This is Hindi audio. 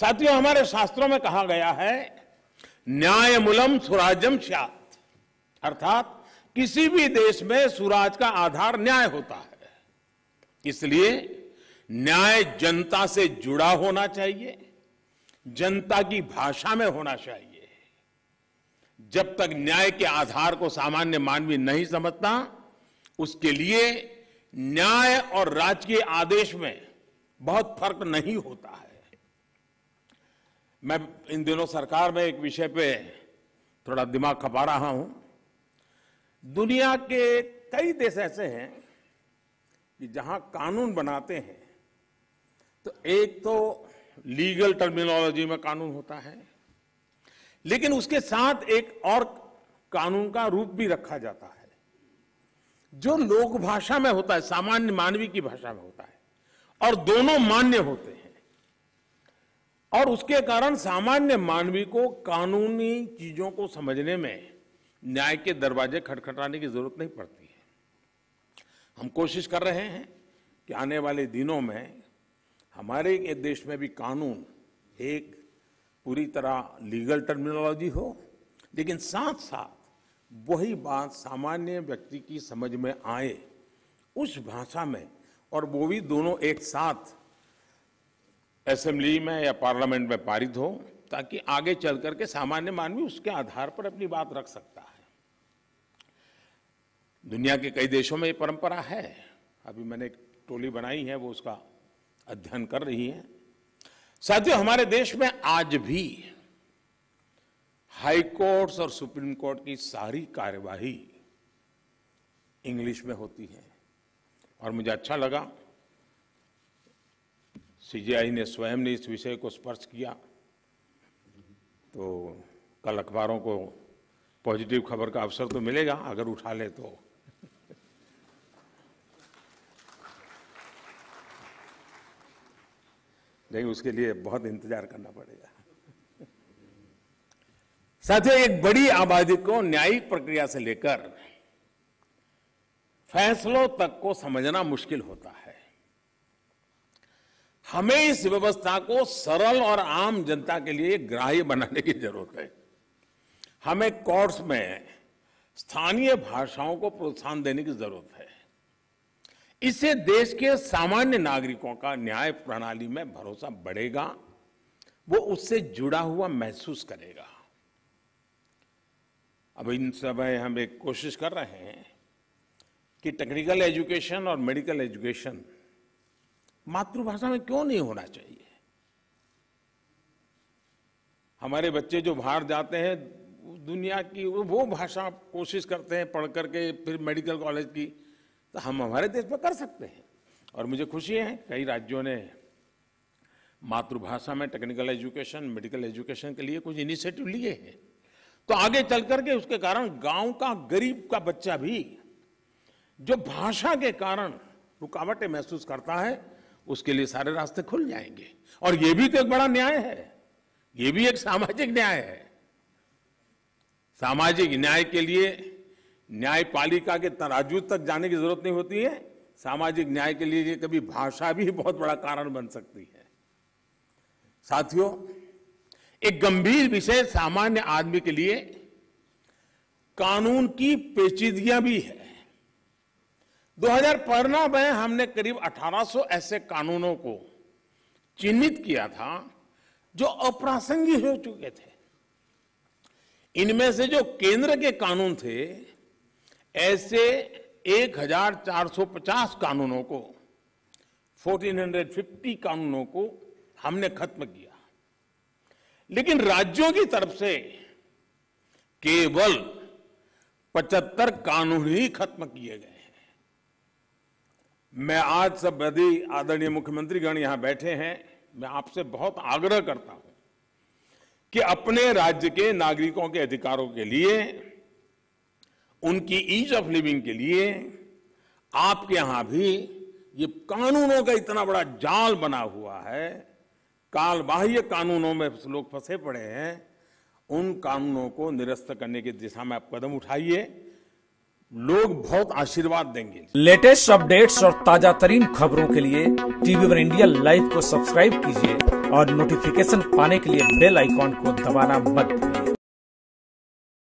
साथियों, हमारे शास्त्रों में कहा गया है न्यायमूलम सुराज्यम स्यात्, अर्थात किसी भी देश में सुराज का आधार न्याय होता है। इसलिए न्याय जनता से जुड़ा होना चाहिए, जनता की भाषा में होना चाहिए। जब तक न्याय के आधार को सामान्य मानवीय नहीं समझता, उसके लिए न्याय और राजकीय आदेश में बहुत फर्क नहीं होता है। मैं इन दिनों सरकार में एक विषय पे थोड़ा दिमाग खपा रहा हूं। दुनिया के कई देश ऐसे हैं कि जहां कानून बनाते हैं तो एक तो लीगल टर्मिनोलॉजी में कानून होता है, लेकिन उसके साथ एक और कानून का रूप भी रखा जाता है जो लोक भाषा में होता है, सामान्य मानवी की भाषा में होता है, और दोनों मान्य होते हैं। और उसके कारण सामान्य मानवी को कानूनी चीजों को समझने में न्याय के दरवाजे खटखटाने की जरूरत नहीं पड़ती है। हम कोशिश कर रहे हैं कि आने वाले दिनों में हमारे देश में भी कानून एक पूरी तरह लीगल टर्मिनोलॉजी हो, लेकिन साथ साथ वही बात सामान्य व्यक्ति की समझ में आए उस भाषा में, और वो भी दोनों एक साथ असेंबली में या पार्लियामेंट में पारित हो, ताकि आगे चल करके सामान्य मानवी उसके आधार पर अपनी बात रख सकता है। दुनिया के कई देशों में ये परंपरा है। अभी मैंने एक टोली बनाई है, वो उसका अध्ययन कर रही है। साथियों, हमारे देश में आज भी हाई कोर्ट्स और सुप्रीम कोर्ट की सारी कार्यवाही इंग्लिश में होती है, और मुझे अच्छा लगा सीजीआई ने स्वयं ने इस विषय को स्पर्श किया। तो कल अखबारों को पॉजिटिव खबर का अवसर तो मिलेगा अगर उठा ले तो। लेकिन उसके लिए बहुत इंतजार करना पड़ेगा। साथियों, एक बड़ी आबादी को न्यायिक प्रक्रिया से लेकर फैसलों तक को समझना मुश्किल होता है। हमें इस व्यवस्था को सरल और आम जनता के लिए ग्राह्य बनाने की जरूरत है। हमें कोर्ट्स में स्थानीय भाषाओं को प्रोत्साहन देने की जरूरत है। इससे देश के सामान्य नागरिकों का न्याय प्रणाली में भरोसा बढ़ेगा, वो उससे जुड़ा हुआ महसूस करेगा। अब इन समय हम एक कोशिश कर रहे हैं कि टेक्निकल एजुकेशन और मेडिकल एजुकेशन मातृभाषा में क्यों नहीं होना चाहिए। हमारे बच्चे जो बाहर जाते हैं दुनिया की, वो भाषा कोशिश करते हैं पढ़ करके फिर मेडिकल कॉलेज की, तो हम हमारे देश में कर सकते हैं। और मुझे खुशी है कई राज्यों ने मातृभाषा में टेक्निकल एजुकेशन, मेडिकल एजुकेशन के लिए कुछ इनिशिएटिव लिए हैं। तो आगे चल करके उसके कारण गांव का गरीब का बच्चा भी जो भाषा के कारण रुकावटें महसूस करता है, उसके लिए सारे रास्ते खुल जाएंगे। और ये भी तो एक बड़ा न्याय है, ये भी एक सामाजिक न्याय है। सामाजिक न्याय के लिए न्यायपालिका के तराजू तक जाने की जरूरत नहीं होती है। सामाजिक न्याय के लिए कभी भाषा भी बहुत बड़ा कारण बन सकती है। साथियों, एक गंभीर विषय सामान्य आदमी के लिए कानून की पेचीदगियां भी है। 2015 में हमने करीब 1800 ऐसे कानूनों को चिन्हित किया था जो अप्रासंगिक हो चुके थे। इनमें से जो केंद्र के कानून थे, ऐसे 1450 कानूनों को, 1450 कानूनों को हमने खत्म किया। लेकिन राज्यों की तरफ से केवल 75 कानून ही खत्म किए गए हैं। मैं आज सब यदि आदरणीय मुख्यमंत्रीगण यहां बैठे हैं, मैं आपसे बहुत आग्रह करता हूं कि अपने राज्य के नागरिकों के अधिकारों के लिए, उनकी ईज ऑफ लिविंग के लिए आपके यहां भी ये कानूनों का इतना बड़ा जाल बना हुआ है, कालबाह्य कानूनों में लोग फंसे पड़े हैं। उन कानूनों को निरस्त करने की दिशा में आप कदम उठाइए। लोग बहुत आशीर्वाद देंगे। लेटेस्ट अपडेट्स और ताजा तरीन खबरों के लिए टीवी वन इंडिया लाइव को सब्सक्राइब कीजिए और नोटिफिकेशन पाने के लिए बेल आइकॉन को दबाना मत भूलिए।